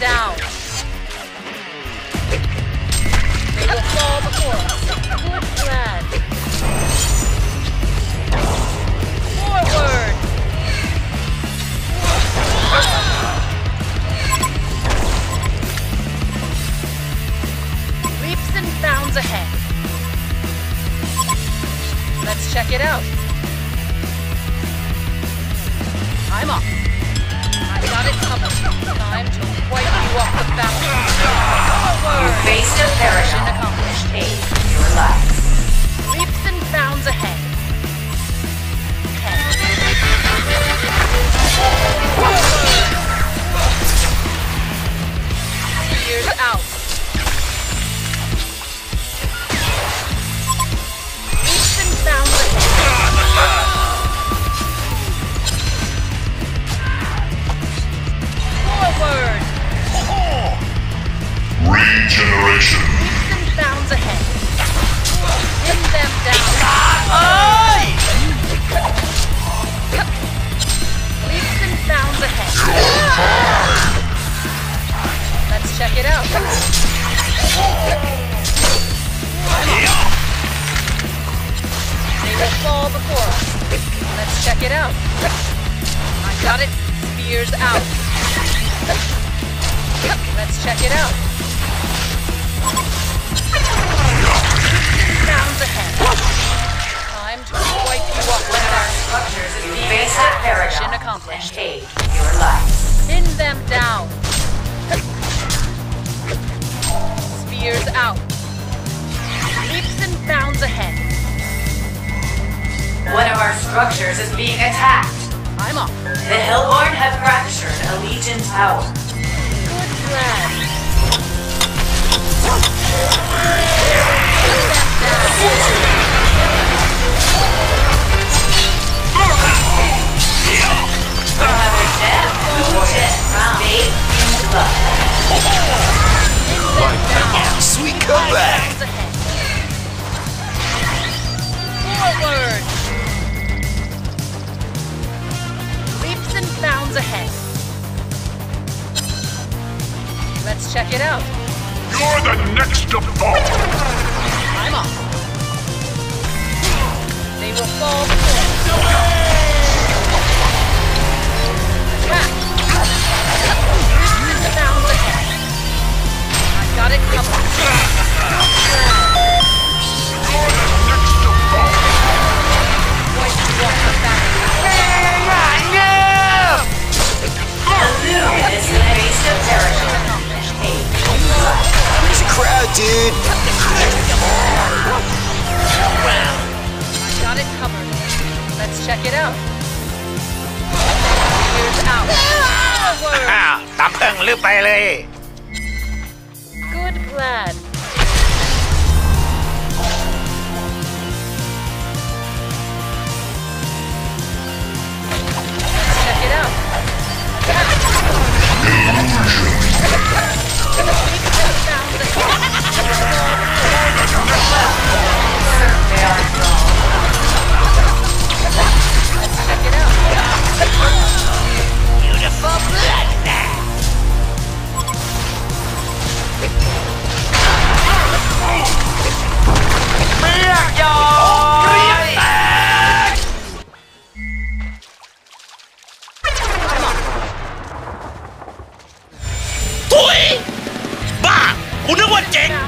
down. They will fall before us. Good plan. Forward! Leaps and bounds ahead. Let's check it out. I'm up. I got it covered. Time to wipe you off the battlefield. You faced a perish and accomplished aid in your life. Leaps and bounds ahead. Years out. Leaps and bounds ahead. Forward! Regeneration! Leaps and bounds ahead. Pin them down. Leaps and bounds ahead. Let's check it out. They will fall before us. Let's check it out. I got it. Spears out. Let's check it out. Bounds ahead. Time to wipe you off the structures as you face that paragon accomplished. Aid your life. Pin them down. Spears out. Leaps and bounds ahead. One of our structures is being attacked. I'm up. The Hellborn have fractured a Legion Tower. Good plan. Another death. Sweet comeback. Forward. Bounds ahead. Let's check it out. You're the next to fall. I'm off. They will fall before. Attack. Leaps and bounds ahead. I got it covered. You're the next to fall. There's a crowd, dude. I got it covered. Let's check it out. Here's out. Good plan. Let's check it out. Beautiful blood now. Bounds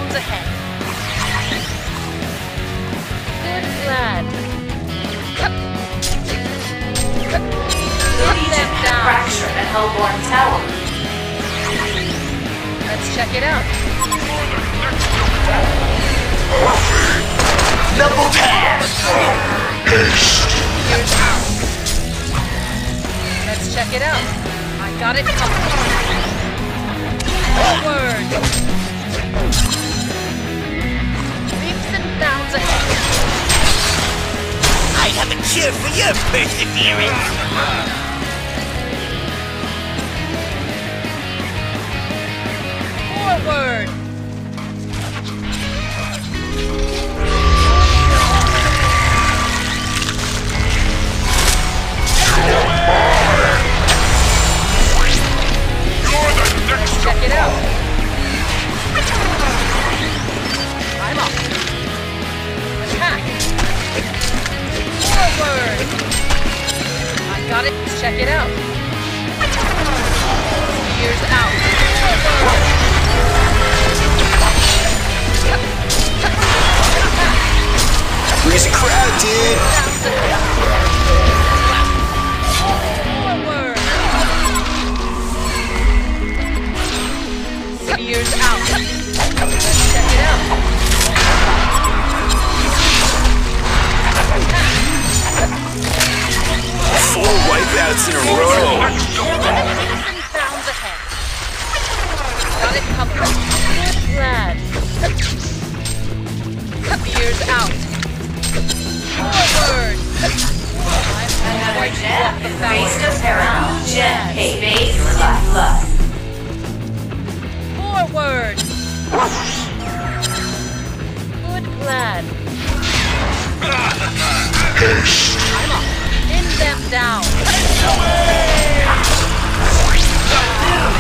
ahead. Good lad. The Legion have fractured the Hellborn Tower. Let's check it out. Double tap. Let's check it out. I got it covered. Forward. Leaps and bounds ahead. I have a cure for your perseverance. Forward. You're the next. Check it Hellbourne! I got it, let's check it out. Gears out. Where's the crowd, dude? Forward! Gears out. Let's check it out. Four wipeouts in a row! £1,000 ahead. Got it covered. Good lad. Gears out. Forward! Another jet is based on Paramount. Jet is based on luck. Forward! Good lad. I'm up. Pin them down.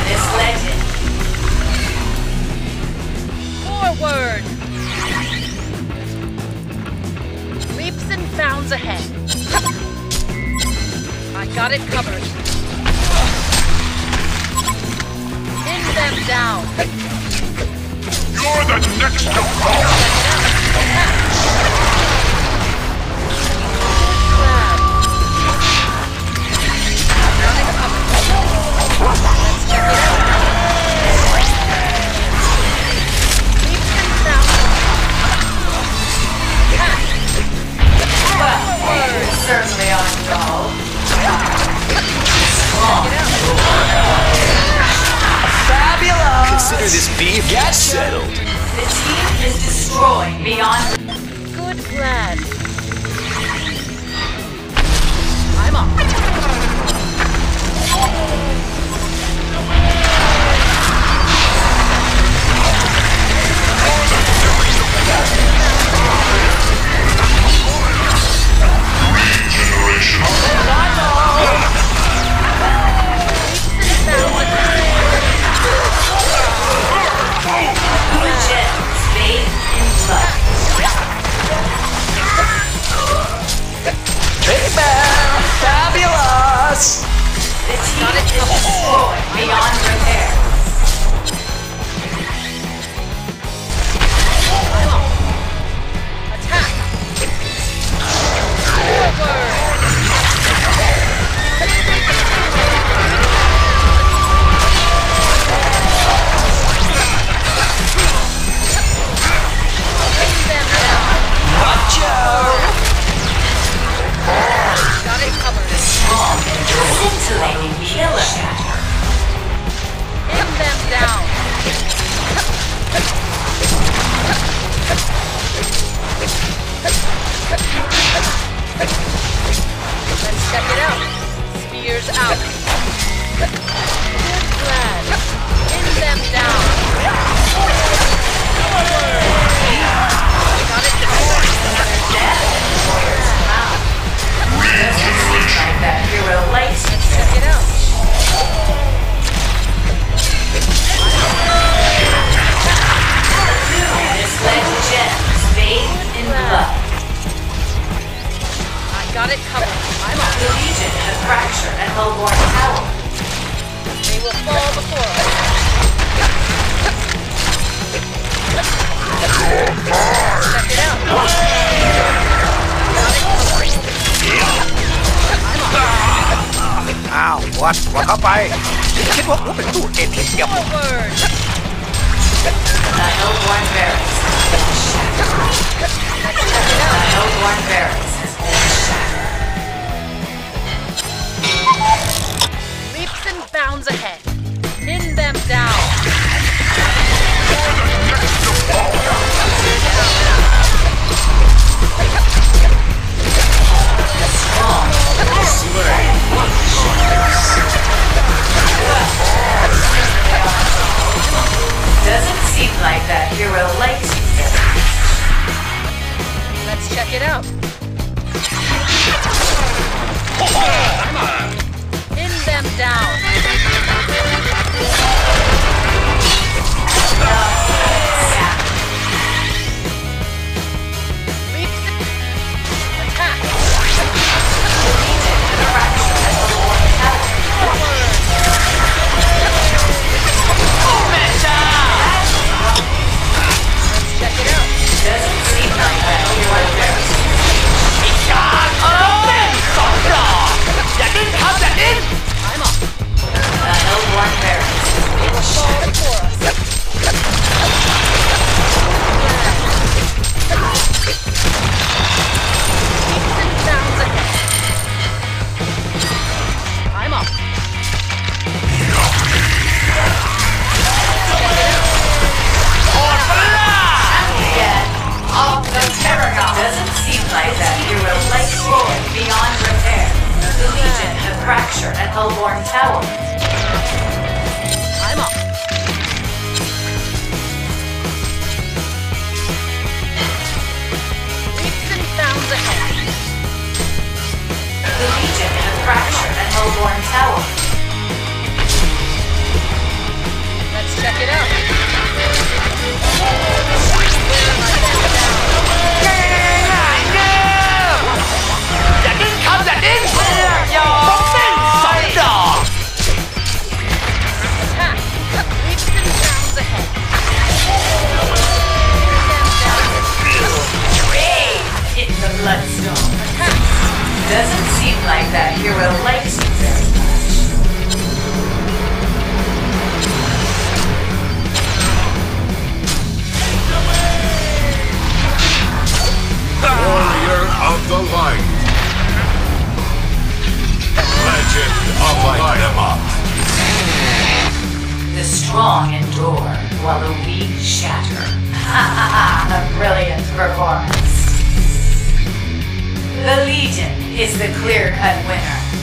This legend. Forward. Leaps and bounds ahead. I got it covered. Pin them down. You're the next to fall. Consider this beef settled. The team is destroyed beyond. Good plan. I'm up. Fabulous! The team is destroyed beyond repair. Attack! Forward! Watch out! Scintillating killer. Pin them down. Let's check it out. Spears out. Good lad. Pin them down. Got it. Doesn't seem like that hero likes to check it out. This legend is bathed in blood. I got it covered. I'm on. The Legion had fractured at Holborn Tower. They will fall before us. Check it out. I got it covered.อ้าว Leaps and bounds ahead. Pin them down. Doesn't seem like that hero likes you. Let's check it out. The Legion have fractured at Holborn Tower. I'm up. Leaps and bounds ahead. The Legion have fractured at Hellbourne Tower. Let's check it out. That didn't come, that didn't! Something, something! Attack! Leaps and bounds ahead. Hitting the bloodstone. Doesn't seem like that hero likes you very much. Warrior of the Light. Legend of Light Them Up. The strong endure while the weak shatter. A brilliant performance. The Legion is the clear-cut winner.